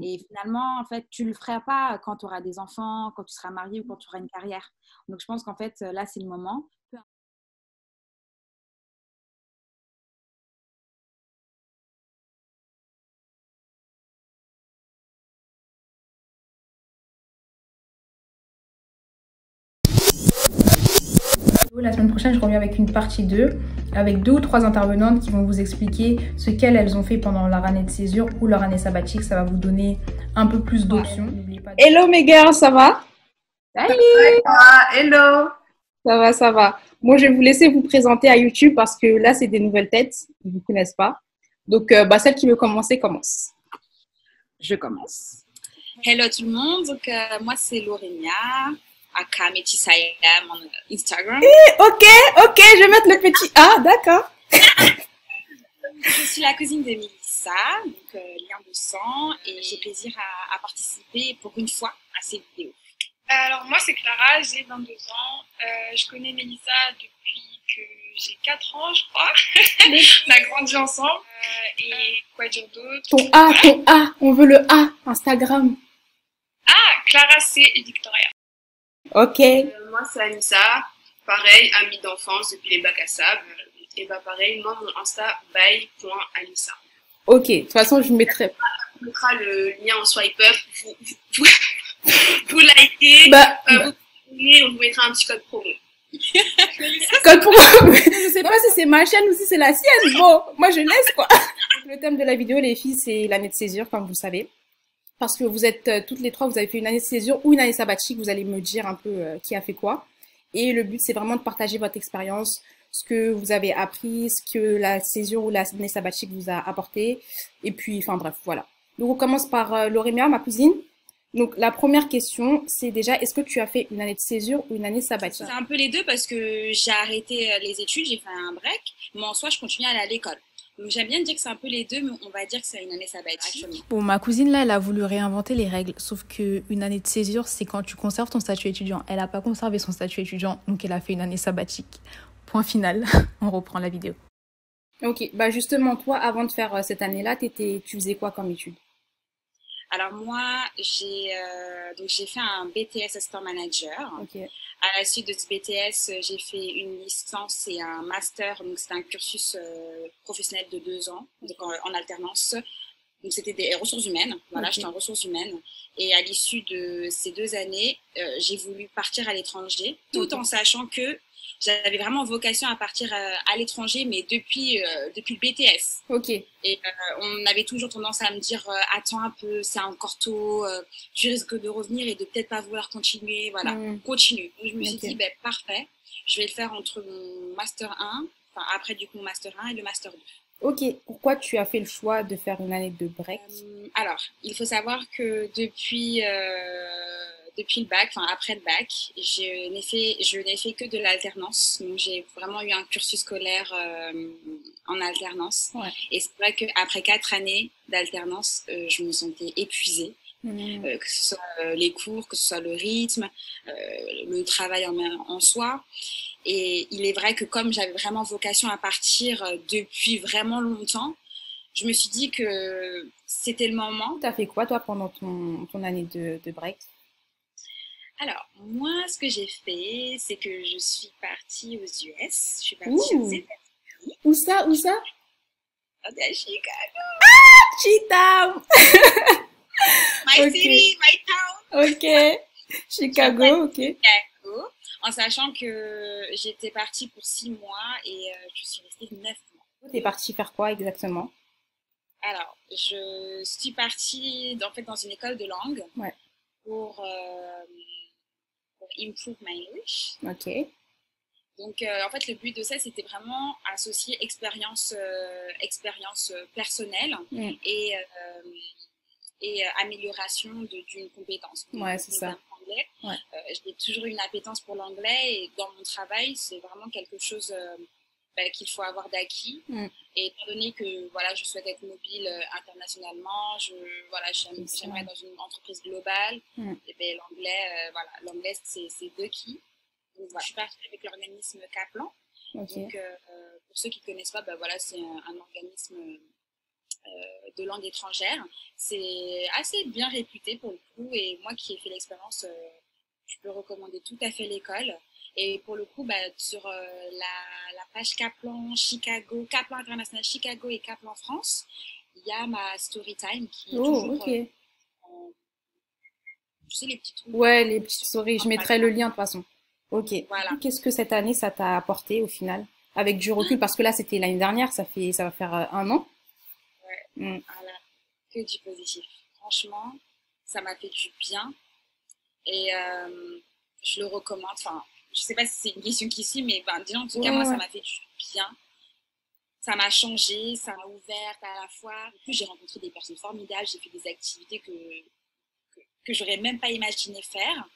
Et finalement, en fait, tu ne le feras pas quand tu auras des enfants, quand tu seras marié ou quand tu auras une carrière. Donc, je pense qu'en fait, là, c'est le moment. La semaine prochaine, je reviens avec une partie 2, avec 2 ou 3 intervenantes qui vont vous expliquer ce qu'elles ont fait pendant leur année de césure ou leur année sabbatique. Ça va vous donner un peu plus d'options. Hello mes girls, ça va? Salut! Hello! Ça va, ça va. Moi, je vais vous laisser vous présenter à YouTube parce que là, c'est des nouvelles têtes. Ils ne vous connaissent pas. Donc, celle qui veut commencer, commence. Je commence. Hello tout le monde. Donc, moi, c'est Laurénia. Aka Métissaïam en Instagram. Eh, ok, je vais mettre le petit A, d'accord. Je suis la cousine de Melissa, donc lien de sang, et j'ai plaisir à participer pour une fois à ces vidéos. Alors moi c'est Clara, j'ai 22 ans, je connais Melissa depuis que j'ai 4 ans je crois. On a grandi ensemble, et quoi dire d'autre? Ton A, on veut le A, Instagram. Ah, Clara C et Victoria. Ok. Moi, c'est Anissa. Pareil, amie d'enfance depuis les bacs à sable. Et bah, pareil, moi, mon Insta, by.anissa. Ok, de toute façon, je mettrai. On mettra le lien en swipe up. Vous likez. Vous pouvez, on vous mettra un petit code promo. Code promo. Je sais pas si c'est ma chaîne ou si c'est la sienne. Bon, moi, je laisse, quoi. Le thème de la vidéo, les filles, c'est l'année de césure, comme vous le savez. Parce que vous êtes toutes les trois, vous avez fait une année de césure ou une année sabbatique, vous allez me dire un peu qui a fait quoi. Et le but, c'est vraiment de partager votre expérience, ce que vous avez appris, ce que la césure ou l'année sabbatique vous a apporté. Et puis, enfin bref, voilà. Donc, on commence par Laurémia, ma cousine. Donc, la première question, c'est déjà, est-ce que tu as fait une année de césure ou une année sabbatique? C'est un peu les deux parce que j'ai arrêté les études, j'ai fait un break, mais en soi, je continue à aller à l'école. Donc j'aime bien dire que c'est un peu les deux, mais on va dire que c'est une année sabbatique. Bon, ma cousine, là, elle a voulu réinventer les règles, sauf qu'une année de césure, c'est quand tu conserves ton statut étudiant. Elle n'a pas conservé son statut étudiant, donc elle a fait une année sabbatique. Point final, on reprend la vidéo. Ok, bah justement, toi, avant de faire cette année-là, tu faisais quoi comme étude? Alors moi, j'ai fait un BTS Assistant Manager. Okay. À la suite de ce BTS, j'ai fait une licence et un master. Donc c'était un cursus professionnel de 2 ans, donc en alternance. Donc c'était des ressources humaines. Voilà, okay. J'étais en ressources humaines. Et à l'issue de ces 2 années, j'ai voulu partir à l'étranger, tout en sachant que j'avais vraiment vocation à partir à l'étranger, mais depuis le BTS. Ok. Et on avait toujours tendance à me dire « Attends un peu, c'est encore tôt, tu risques de revenir et de peut-être pas vouloir continuer. » Voilà, continue. Donc, je me suis dit « Ben parfait, je vais le faire entre mon Master 1, enfin après du coup mon Master 1 et le Master 2. » Ok, pourquoi tu as fait le choix de faire une année de break? Alors, il faut savoir que depuis le bac, enfin après le bac, je n'ai fait que de l'alternance. Donc j'ai vraiment eu un cursus scolaire en alternance. Ouais. Et c'est vrai qu'après 4 années d'alternance, je me sentais épuisée. Mmh. Que ce soit les cours, que ce soit le rythme, le travail en soi. Et il est vrai que comme j'avais vraiment vocation à partir depuis vraiment longtemps, je me suis dit que c'était le moment. Tu as fait quoi toi pendant ton année de break? Alors, moi, ce que j'ai fait, c'est que je suis partie aux US. Je suis partie aux États-Unis. Où ça? Où ça? À Chicago. Ah! Cheetah. My city, my town. Ok. Chicago, ok. Chicago, en sachant que j'étais partie pour 6 mois et je suis restée 9 mois. T'es partie faire quoi exactement? Alors, je suis partie dans une école de langue pour improve my English. Ok. Donc, en fait, le but de ça, c'était vraiment associer expérience personnelle et amélioration d'une compétence. Ouais, c'est ça. Ouais. J'ai toujours eu une appétence pour l'anglais et dans mon travail, c'est vraiment quelque chose qu'il faut avoir d'acquis. Mm. Et étant donné que voilà, je souhaite être mobile internationalement, j'aimerais dans une entreprise globale, et ben, l'anglais, c'est d'acquis. Donc, voilà. Je suis partie avec l'organisme Kaplan. Okay. Donc, pour ceux qui ne connaissent pas, c'est un organisme de langue étrangère. C'est assez bien réputé pour le coup, et moi qui ai fait l'expérience, je peux recommander tout à fait l'école. Et pour le coup, bah, sur la page Kaplan Chicago, Kaplan International Chicago et Kaplan France, il y a ma story time qui est toujours, tu sais, les petits trucs. Ouais, les petites stories, je mettrai le lien de toute façon. Ok. Voilà. Qu'est-ce que cette année, ça t'a apporté au final, avec du recul? Parce que là, c'était l'année dernière, ça va faire 1 an. Ouais, voilà. Que du positif. Franchement, ça m'a fait du bien. Et je le recommande. Enfin, je sais pas si c'est une question qui suit, mais ben, disons, en tout cas, moi, ça m'a fait du bien. Ça m'a changé, ça m'a ouverte à la fois. En plus, j'ai rencontré des personnes formidables, j'ai fait des activités que j'aurais même pas imaginé faire.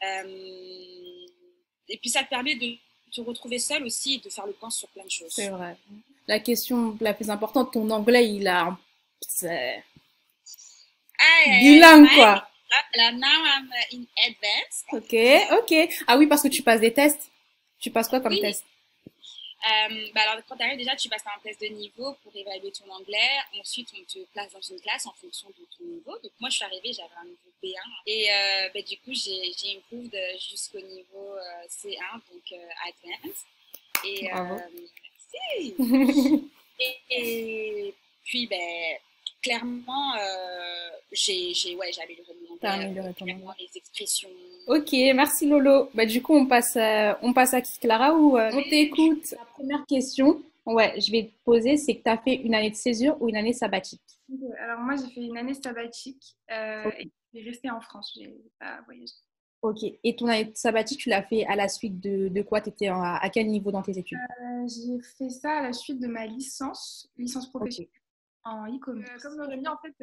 Et puis, ça te permet de te retrouver seule aussi et de faire le point sur plein de choses. C'est vrai. La question la plus importante, ton anglais, il a... C'est... bilingue, quoi. Now I'm in advanced. Ok, ok. Ah oui, parce que tu passes des tests. Tu passes quoi comme test? Bah alors, quand tu arrives, déjà, tu passes un test de niveau pour évaluer ton anglais. Ensuite, on te place dans une classe en fonction de ton niveau. Donc, moi, je suis arrivée, j'avais un niveau B1. Et bah, du coup, j'ai improved jusqu'au niveau C1, donc advanced. Et, merci. et puis, ben, clairement, j'ai amélioré mon anglais, clairement les expressions. Ok, merci Lolo. Bah, du coup, on passe à qui, Clara, ou on t'écoute? La première question, ouais, je vais te poser, c'est que tu as fait une année de césure ou une année sabbatique? Alors, moi, j'ai fait une année sabbatique et je suis restée en France, j'ai pas voyagé. Ok, et ton année sabbatique, tu l'as fait à la suite de quoi? Tu étais à quel niveau dans tes études? J'ai fait ça à la suite de ma licence professionnelle. Okay. En e-commerce. Comme Laurénia, en fait,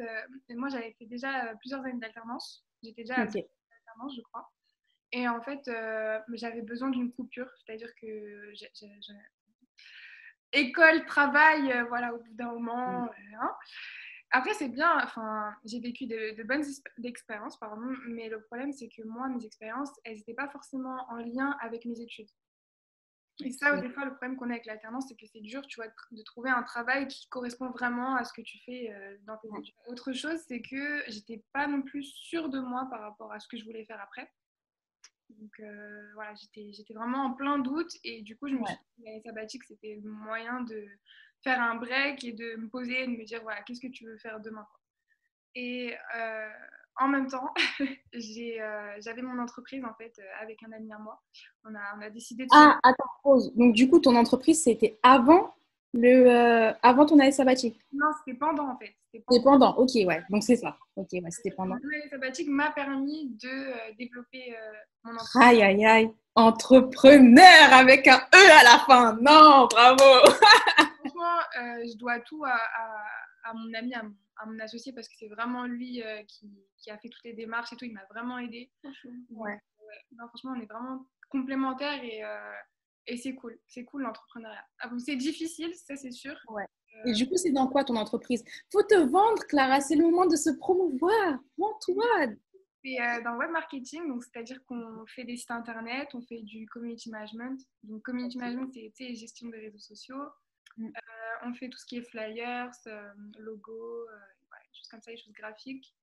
moi j'avais fait déjà plusieurs années d'alternance. J'étais déjà à l'alternance, je crois. Et en fait, j'avais besoin d'une coupure. C'est-à-dire que école, travail, voilà, au bout d'un moment. Hein. Après, c'est bien. Enfin, j'ai vécu de bonnes expériences, pardon. Mais le problème, c'est que moi, mes expériences, elles n'étaient pas forcément en lien avec mes études. Et ça, des fois, le problème qu'on a avec l'alternance, c'est que c'est dur, tu vois, de trouver un travail qui correspond vraiment à ce que tu fais dans tes études. Autre chose, c'est que j'étais pas non plus sûre de moi par rapport à ce que je voulais faire après. Donc, voilà, j'étais vraiment en plein doute. Et du coup, je me suis dit que l'année sabbatique, c'était le moyen de faire un break et de me poser et de me dire, voilà, qu'est-ce que tu veux faire demain, quoi. Et en même temps, j'avais mon entreprise, en fait, avec un ami à moi. On a décidé de... Ah, attends, pause. Donc, du coup, ton entreprise, c'était avant ton année sabbatique? Non, c'était pendant, en fait. C'était pendant, ok, ouais. Donc, c'est ça. Ok, ouais, c'était pendant. Mon année sabbatique m'a permis de développer mon entreprise. Aïe, aïe, aïe. Entrepreneur avec un E à la fin. Non, bravo. Franchement, je dois tout à mon ami, à mon associé, parce que c'est vraiment lui qui a fait toutes les démarches et tout. Il m'a vraiment aidée. Ouais. Non, franchement, on est vraiment complémentaires et c'est cool. C'est cool, l'entrepreneuriat. Ah bon, c'est difficile, ça c'est sûr. Ouais. Et du coup, c'est dans quoi ton entreprise? Faut te vendre, Clara. C'est le moment de se promouvoir. Vends-toi. C'est dans le web marketing, donc c'est-à-dire qu'on fait des sites internet, on fait du community management. Donc community management, c'est gestion des réseaux sociaux. On fait tout ce qui est flyers, logos, choses comme ça, des choses graphiques.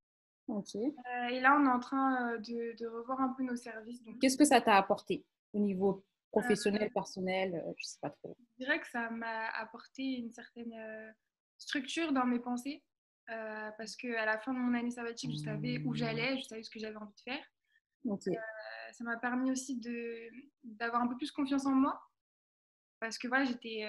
Okay. Et là, on est en train de revoir un peu nos services. Donc, qu'est-ce que ça t'a apporté au niveau professionnel, personnel, je sais pas trop. Je dirais que ça m'a apporté une certaine structure dans mes pensées, parce qu'à la fin de mon année sabbatique, je savais où j'allais, je savais ce que j'avais envie de faire. Okay. Ça m'a permis aussi d'avoir un peu plus confiance en moi. Parce que voilà, j'étais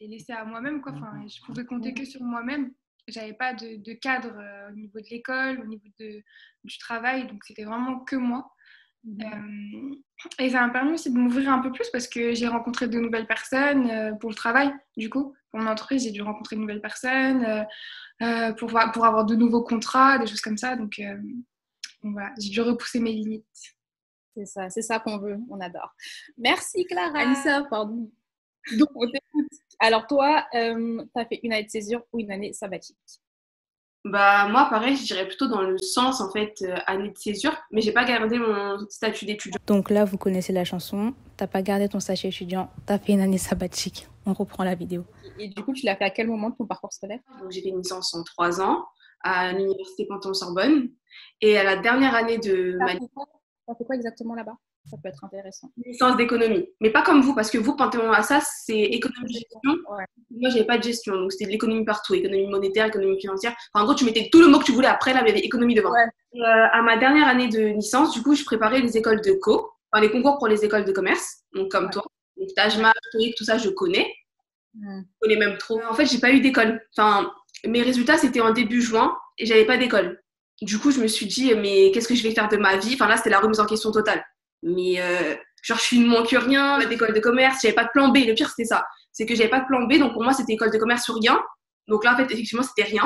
laissée à moi-même, quoi. Enfin, je pouvais compter que sur moi-même. J'avais pas de cadre au niveau de l'école, au niveau du travail. Donc, c'était vraiment que moi. Et ça m'a permis aussi de m'ouvrir un peu plus parce que j'ai rencontré de nouvelles personnes pour le travail. Du coup, pour mon entreprise, j'ai dû rencontrer de nouvelles personnes pour avoir de nouveaux contrats, des choses comme ça. Donc voilà, j'ai dû repousser mes limites. C'est ça qu'on veut, on adore. Merci Clara. Anissa, pardon. Donc, on t'écoute. Alors toi, tu as fait une année de césure ou une année sabbatique? Bah, moi, pareil, je dirais plutôt dans le sens, en fait, année de césure, mais j'ai pas gardé mon statut d'étudiant. Donc là, vous connaissez la chanson, t'as pas gardé ton statut étudiant, t'as fait une année sabbatique. On reprend la vidéo. Et du coup, tu l'as fait à quel moment de ton parcours scolaire? Donc, j'ai fait une licence en 3 ans à l'université Panton Sorbonne. Et à la dernière année de ma licence... Ça fait quoi exactement là-bas? Ça peut être intéressant. Une licence d'économie. Mais pas comme vous, parce que vous, Panton à ça, c'est économie de gestion. Ouais. Moi, j'avais pas de gestion, donc c'était de l'économie partout. Économie monétaire, économie financière. Enfin, en gros, tu mettais tout le mot que tu voulais. Après, là, il y avait économie devant. Ouais. À ma dernière année de licence, du coup, je préparais les écoles de co, enfin, les concours pour les écoles de commerce, donc comme ouais. toi. Donc, TAJMA, TOIC, tout ça, je connais. Ouais. Je connais même trop. En fait, j'ai pas eu d'école. Enfin, mes résultats, c'était en début juin et j'avais pas d'école. Du coup, je me suis dit, mais qu'est-ce que je vais faire de ma vie? Enfin, là, c'était la remise en question totale. Mais genre, je ne manque rien, d'école de commerce, j'avais pas de plan B. Le pire, c'était ça. C'est que j'avais pas de plan B, donc pour moi, c'était école de commerce ou rien. Donc là, en fait, effectivement, c'était rien.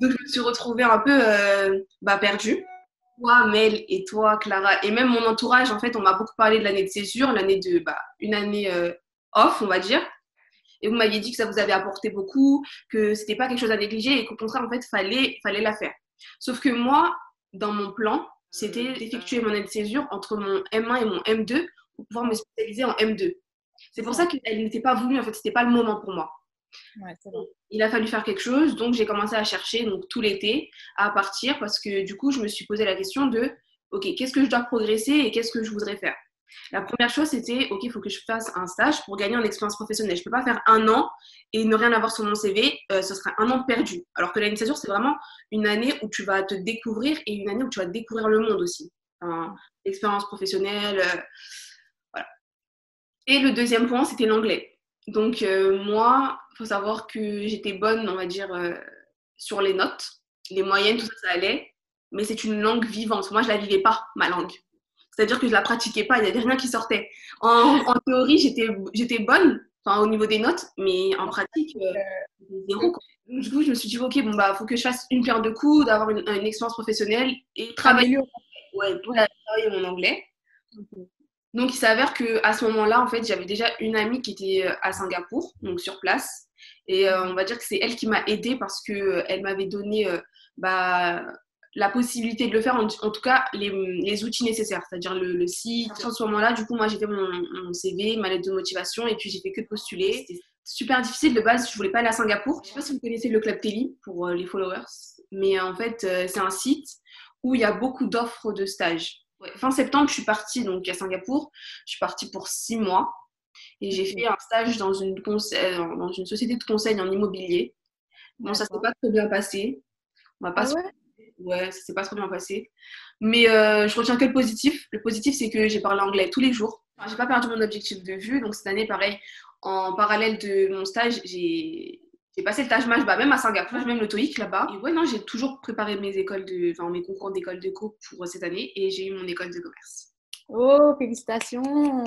Donc, je me suis retrouvée un peu perdue. Toi, Mel, et toi, Clara, et même mon entourage, en fait, on m'a beaucoup parlé de l'année de césure, une année off, on va dire. Et vous m'aviez dit que ça vous avait apporté beaucoup, que c'était pas quelque chose à négliger et qu'au contraire, en fait, fallait la faire. Sauf que moi, dans mon plan, c'était d'effectuer mon année de césure entre mon M1 et mon M2 pour pouvoir me spécialiser en M2. C'est pour ça qu'elle n'était pas voulue, en fait, c'était pas le moment pour moi. Ouais, c'est vrai. Il a fallu faire quelque chose, donc j'ai commencé à chercher donc, tout l'été à partir parce que du coup, je me suis posé la question de « Ok, qu'est-ce que je dois progresser et qu'est-ce que je voudrais faire ?» La première chose, c'était « Ok, il faut que je fasse un stage pour gagner en expérience professionnelle. Je ne peux pas faire 1 an et ne rien avoir sur mon CV. Ce sera 1 an perdu. » Alors que l'année de césure, c'est vraiment une année où tu vas te découvrir et une année où tu vas découvrir le monde aussi. Enfin, expérience professionnelle, voilà. Et le deuxième point, c'était l'anglais. Donc, moi, il faut savoir que j'étais bonne, on va dire, sur les notes. Les moyennes, tout ça, ça allait. Mais c'est une langue vivante. Moi, je ne la vivais pas, ma langue. C'est-à-dire que je ne la pratiquais pas, il n'y avait rien qui sortait. En théorie, j'étais bonne, enfin, au niveau des notes, mais en pratique, zéro. Du coup, je me suis dit, ok, bon, bah, faut que je fasse une paire de coups, d'avoir une expérience professionnelle et travailler mon anglais. Okay. Donc, il s'avère qu'à ce moment-là, en fait, j'avais déjà une amie qui était à Singapour, donc sur place. Et on va dire que c'est elle qui m'a aidée parce qu'elle m'avait donné... la possibilité de le faire, en tout cas les outils nécessaires, c'est-à-dire le site. À ce moment-là, du coup, moi j'ai fait mon CV, ma lettre de motivation et puis j'ai fait que de postuler. C'était super difficile de base, je voulais pas aller à Singapour. Je sais pas si vous connaissez le Club Télé pour les followers, mais en fait c'est un site où il y a beaucoup d'offres de stages. Ouais. Fin septembre, je suis partie donc à Singapour, je suis partie pour 6 mois et j'ai fait un stage dans une société de conseil en immobilier. Bon, ça s'est pas trop bien passé. Ouais, ça s'est pas trop bien passé. Mais je retiens que le positif. Le positif, c'est que j'ai parlé anglais tous les jours. Enfin, j'ai pas perdu mon objectif de vue. Donc, cette année, pareil, en parallèle de mon stage, j'ai passé le TAJMA, même à Singapour, même le TOIC là-bas. Et ouais, non, j'ai toujours préparé mes concours d'école de co pour cette année et j'ai eu mon école de commerce. Oh, félicitations!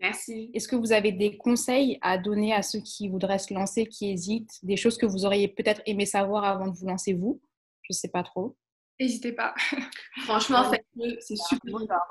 Merci. Est-ce que vous avez des conseils à donner à ceux qui voudraient se lancer, qui hésitent, des choses que vous auriez peut-être aimé savoir avant de vous lancer, vous? Je sais pas trop. N'hésitez pas. Franchement, c'est super important.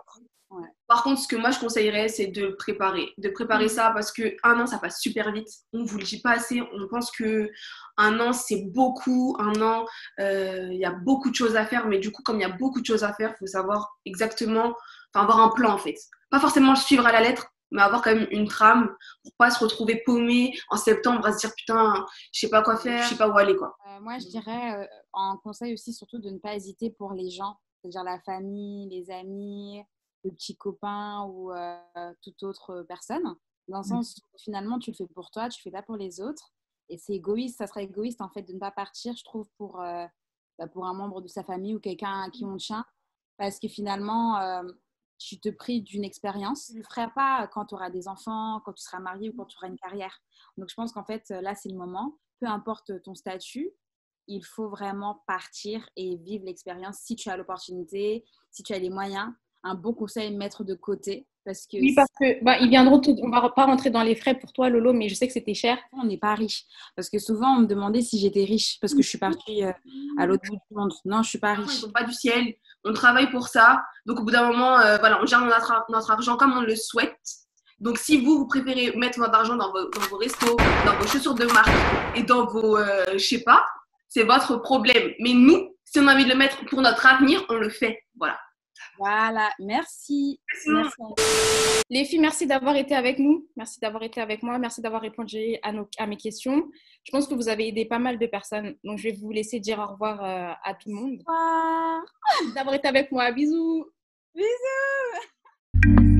Ouais. Par contre, ce que moi je conseillerais, c'est de préparer. De préparer ça parce que 1 an, ça passe super vite. On vous le dit pas assez. On pense que 1 an, c'est beaucoup. 1 an, il y a beaucoup de choses à faire. Mais du coup, comme il y a beaucoup de choses à faire, il faut savoir exactement, enfin avoir un plan en fait. Pas forcément le suivre à la lettre, mais avoir quand même une trame pour pas se retrouver paumé en septembre à se dire putain, je sais pas quoi faire, je sais pas où aller quoi. Moi je dirais en conseil aussi surtout de ne pas hésiter pour les gens, c'est-à-dire la famille, les amis, le petit copain ou toute autre personne, dans le sens où finalement tu le fais pour toi, tu le fais pas pour les autres et c'est égoïste, ça serait égoïste en fait de ne pas partir je trouve pour un membre de sa famille ou quelqu'un à qui on tient parce que finalement tu te prives d'une expérience. Tu ne le feras pas quand tu auras des enfants, quand tu seras marié ou quand tu auras une carrière. Donc, je pense qu'en fait, là, c'est le moment. Peu importe ton statut, il faut vraiment partir et vivre l'expérience si tu as l'opportunité, si tu as les moyens. Un bon conseil, mettre de côté. Parce que oui, parce que ils viendront tout... On ne va pas rentrer dans les frais pour toi, Lolo, mais je sais que c'était cher. On n'est pas riche. Parce que souvent, on me demandait si j'étais riche parce que je suis partie à l'autre bout du monde. Non, je ne suis pas riche. Ils ne sont pas du ciel. On travaille pour ça. Donc, au bout d'un moment, on gère notre argent comme on le souhaite. Donc, si vous préférez mettre votre argent dans vos restos, dans vos chaussures de marque et dans vos, je ne sais pas, c'est votre problème. Mais nous, si on a envie de le mettre pour notre avenir, on le fait. Voilà. Voilà, merci. Merci. Les filles, merci d'avoir été avec nous. Merci d'avoir été avec moi. Merci d'avoir répondu à mes questions. Je pense que vous avez aidé pas mal de personnes. Donc, je vais vous laisser dire au revoir à tout le monde. Au revoir. D'avoir été avec moi. Bisous. Bisous.